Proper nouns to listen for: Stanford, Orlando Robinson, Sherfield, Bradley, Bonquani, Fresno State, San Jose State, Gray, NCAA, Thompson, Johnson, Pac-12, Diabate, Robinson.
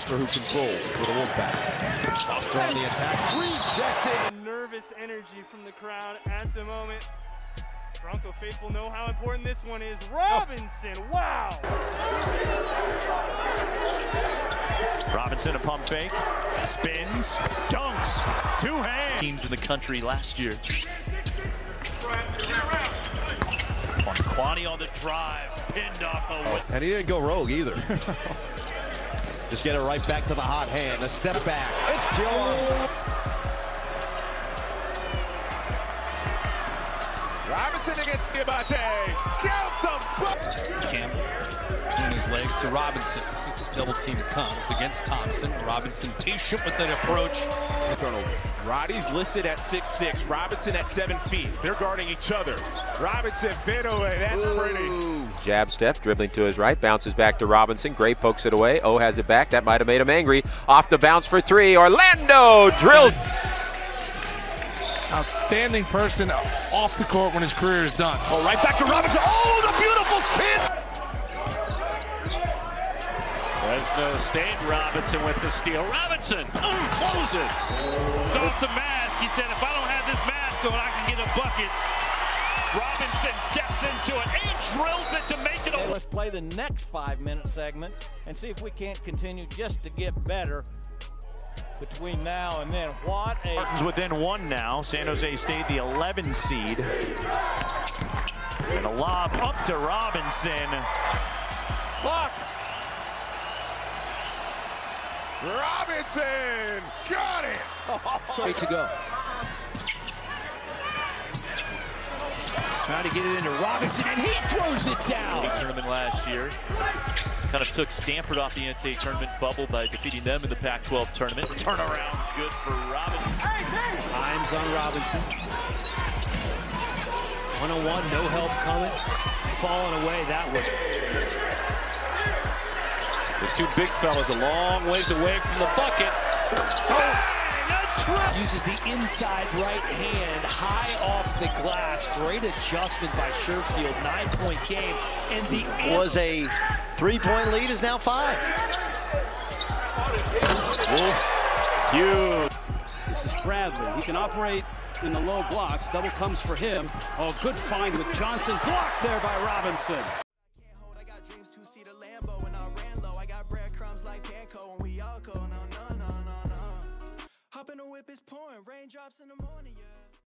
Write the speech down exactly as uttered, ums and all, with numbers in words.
Foster who controls for the Wolfpack. Foster on the attack, rejected. Nervous energy from the crowd at the moment. Bronco faithful know how important this one is. Robinson, oh. Wow! Robinson, a pump fake, spins, dunks, two hands. Teams in the country last year. Bonquani on the drive, pinned off the win. And he didn't go rogue either. Just get it right back to the hot hand, the step back. It's pure. Robinson against Diabate. Count the Campbell between his legs to Robinson. See if this double team comes against Thompson. Robinson patient with that approach. Turnover. Roddy's listed at six six. Robinson at seven feet. They're guarding each other. Robinson bit away. That's Ooh. pretty. Jab step, dribbling to his right, bounces back to Robinson. Gray pokes it away. O has it back. That might have made him angry. Off the bounce for three. Orlando drilled. Outstanding person off the court when his career is done. Oh, right back to Robinson. Oh, the beautiful spin! Fresno State, Robinson with the steal. Robinson, oh, closes. Off the mask. He said, if I don't have this mask on, I can get a bucket. Robinson steps into it and drills it to make it a... Let's play the next five-minute segment and see if we can't continue just to get better between now and then. What a... Spartans within one now. San Jose State, the eleven seed. And a lob up to Robinson. Clock. Robinson got it. Oh. Straight to go. Trying to get it into Robinson, and he throws it down. Tournament last year. Kind of took Stanford off the N C A A tournament bubble by defeating them in the Pac twelve tournament. Turnaround good for Robinson. Hey, hey. Times on Robinson. one on one, no help coming. Falling away, that was. Those two big fellas a long ways away from the bucket. Oh. Uses the inside right hand, high off the glass. Great adjustment by Sherfield, nine-point game. And the was a... Three-point lead is now five. Huge. This is Bradley. He can operate in the low blocks. Double comes for him. Oh, good find with Johnson. Blocked there by Robinson. I can't hold. I got dreams to see the Lambo, and I ran low. I got breadcrumbs like panko, and we all go no no no no no. Hop in the whip is pouring, raindrops in the morning. Yeah.